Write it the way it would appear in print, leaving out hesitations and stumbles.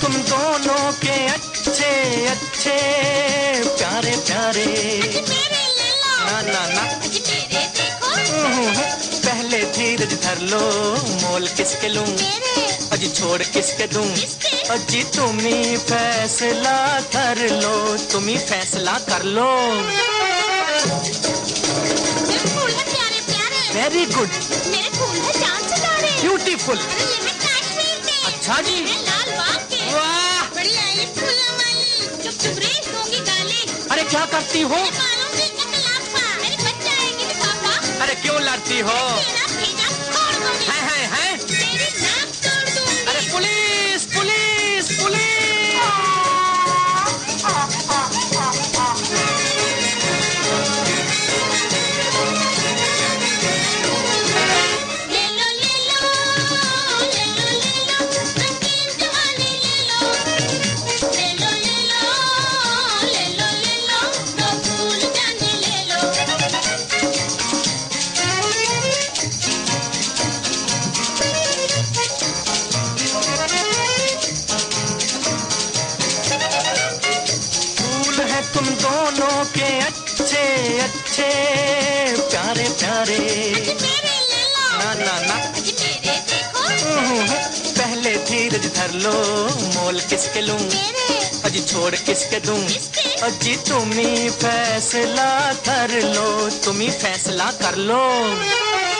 तुम दोनों के अच्छे अच्छे प्यारे प्यारे ना ना ना पहले धीरज धर लो, मोल किसके लूं अजी छोड़ किसके दूं, अजी तुम्ही फैसला कर लो, तुम्ही फैसला कर लो। वेरी गुड, मेरे फूल है चांद सितारे, ब्यूटीफुल। अच्छा जी, लाल बाग के, वाह बड़ी आई फूलों वाली, चुप चुप रे दूंगी गाली। अरे क्या करती हो, मेरे बच्चे आएंगे पापा। अरे क्यों लड़ती हो, है है है। अरे पुलिस पुलिस पुलिस। अच्छे प्यारे प्यारे ना ना ना पहले धीरज धर लो, मोल किसके लूं अजी छोड़ किसके दूं, अजी तुम्ही फैसला कर लो, तुम्ही फैसला कर लो।